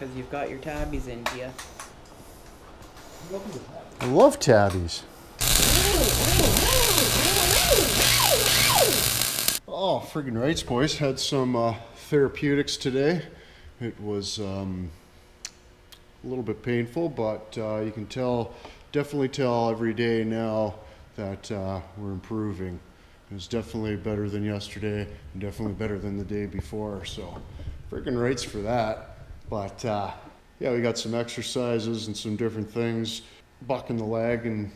because you've got your tabbies in here. I love tabbies. Oh, friggin' rights, boys. Had some therapeutics today. It was a little bit painful, but you can tell, definitely tell every day now that we're improving. It was definitely better than yesterday and definitely better than the day before. So friggin' rights for that. But yeah, we got some exercises and some different things, bucking the leg and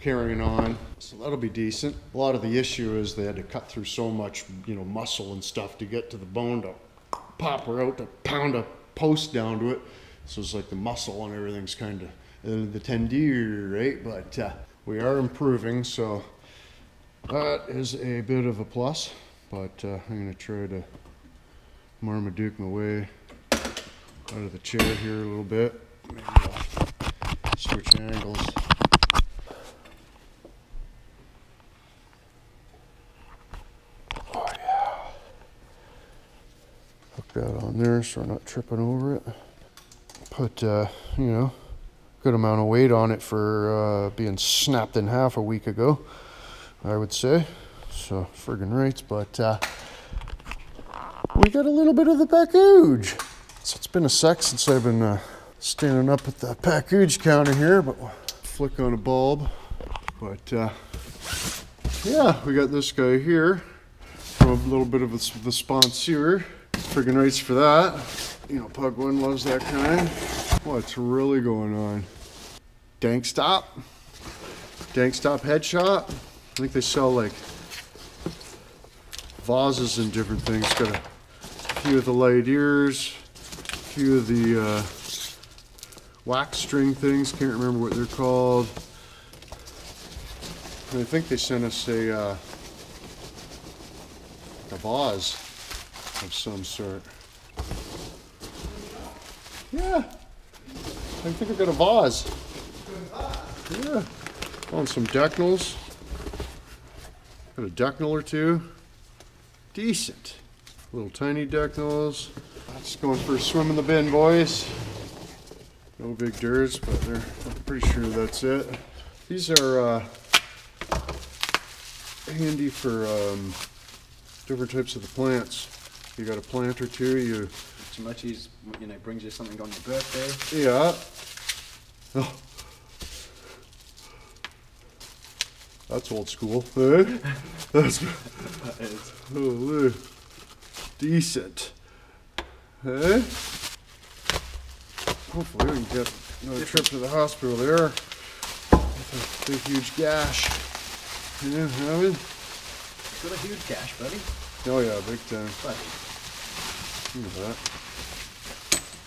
carrying on. So that'll be decent. A lot of the issue is they had to cut through so much, you know, muscle and stuff to get to the bone to pop her out, to pound a post down to it. So it's like the muscle and everything's kind of the tendon, right? But we are improving, so that is a bit of a plus. But I'm gonna try to Marmaduke my way out of the chair here a little bit. Maybe I'll switch angles. Oh yeah. Hook that on there so we're not tripping over it. Put, you know, good amount of weight on it for being snapped in half a week ago, I would say. So friggin' rights, but we got a little bit of the package. So it's been a sec since I've been standing up at the package counter here, but flick on a bulb. But yeah, we got this guy here from a little bit of the sponsor. Friggin' rights for that. You know, Pug One loves that kind. What's really going on? DankStop. DankStop Headshot. I think they sell like vases and different things. Got a few of the light ears, a few of the wax string things. Can't remember what they're called. And I think they sent us a vase of some sort. Yeah, I think I got a vase. Yeah, on some dectinals. Got a dectinal or two. Decent. Little tiny dectinals. Just going for a swim in the bin, boys. No big dirts, but they're, I'm pretty sure that's it. These are handy for different types of the plants. You got a plant or two, you Mitchie's, you know, brings you something on your birthday. Yeah. Oh. That's old school, eh? That's that is. Holy. Decent. Eh? Hopefully we can get another trip to the hospital there. With a big huge gash. Yeah, have we? It's got a huge gash, buddy. Oh yeah, big time. Buddy. Look at that.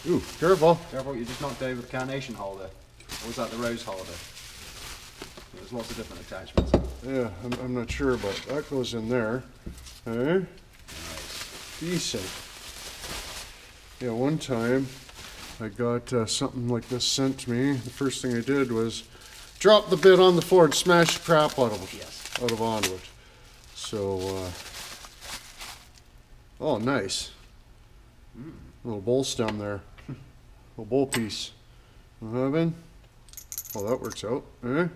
Ooh, careful. Careful, you just knocked over the carnation holder. Or was that the rose holder? There's lots of different attachments. Yeah, I'm not sure, but that goes in there. Hey? Nice. Decent. Yeah, one time I got something like this sent to me. The first thing I did was drop the bit on the floor and smash the crap out of it. Yes. Out of onto it. So, oh, nice. Mm. Little bowl stem there. Little bowl piece. Well, that works out. Eh?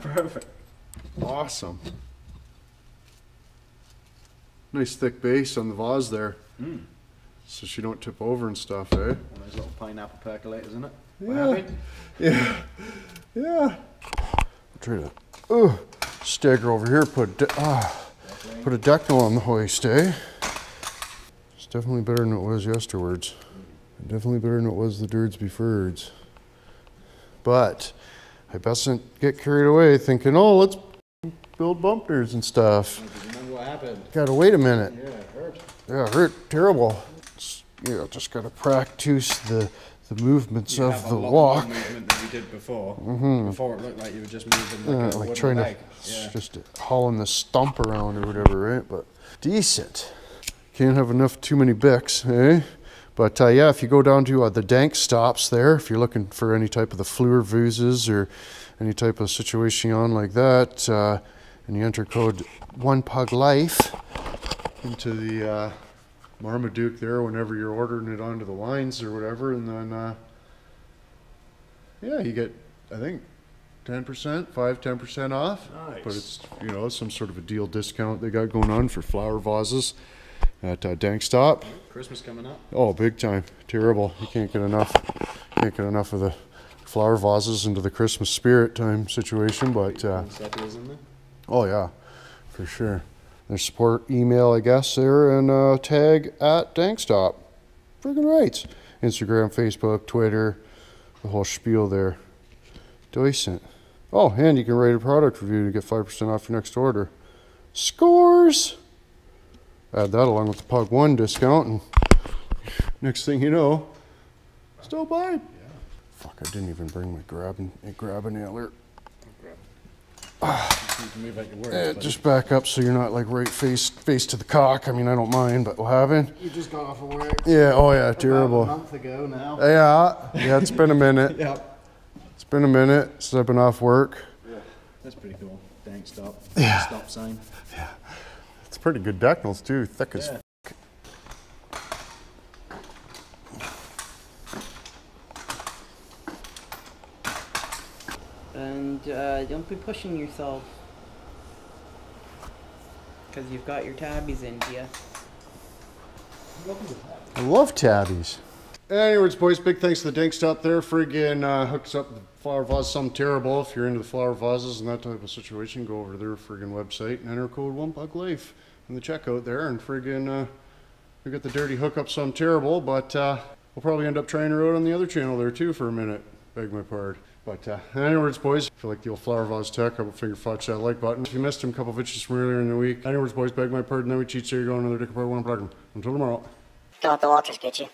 Perfect. Awesome. Nice thick base on the vase there. Mm. So she don't tip over and stuff, eh? One of those little pineapple percolators, isn't it? Yeah. Yeah. Yeah. I'll try to stagger over here, put a dectinal on the hoist, eh? It's definitely better than it was yesterwards. Definitely better than it was the dirds beforeds. But I mustn't get carried away thinking, oh, let's build bumpers and stuff. Remember what happened. Gotta wait a minute. Yeah, it hurt. Yeah, it hurt terrible. It's, you know, just gotta practice the movements of the walk. More movement than you did before. Mm-hmm. Before it looked like you were just moving like trying to just hauling the stump around or whatever, right? But decent. Can't have enough too many Bics, eh? But yeah, if you go down to the DankStops there, if you're looking for any type of the fleur vases or any type of situation like that, and you enter code 1PUGLIFE into the Marmaduke there whenever you're ordering it onto the lines or whatever. And then, yeah, you get, I think, 10%, 10% off. Nice. But it's, you know, some sort of a deal discount they got going on for flower vases at DankStop. Christmas coming up. Oh, big time. Terrible. You can't get enough. Can't get enough of the flower vases into the Christmas spirit time situation. But oh yeah, for sure. There's support email, I guess, there, and tag at DankStop. Friggin' rights. Instagram, Facebook, Twitter, the whole spiel there. Decent. Oh, and you can rate a product review to get 5% off your next order. Scores! Add that along with the Pug 1 discount, and next thing you know, still buying. Yeah. Fuck, I didn't even bring my grabbing nailer. Just back up so you're not like right face to the cock. I mean, I don't mind, but we'll have it. You just got off of work. Yeah, oh yeah, terrible. About a month ago now. Yeah, yeah, it's been a minute. Yep. It's been a minute, stepping off work. Yeah, that's pretty cool. DankStop. Yeah. Stop sign. Yeah. It's pretty good decals too, thick as f***. And don't be pushing yourself, because you've got your tabbies in here. I love tabbies. Anyways, boys, big thanks to the DankStop there. Friggin' hooks up the flower vase, something terrible. If you're into the flower vases and that type of situation, go over to their friggin' website and enter code 1PUGLIFE in the checkout there. And friggin' we got the dirty hookup, something terrible, but we'll probably end up trying her out on the other channel there too for a minute. Beg my pardon. But anyways, boys, if you like the old flower vase tech, I will finger fudge that like button. If you missed them, a couple of videos from earlier in the week. Anyways, boys, beg my pardon. Then we cheat, so you're going another dick apart, one problem. Until tomorrow. Don't let the walkers get you.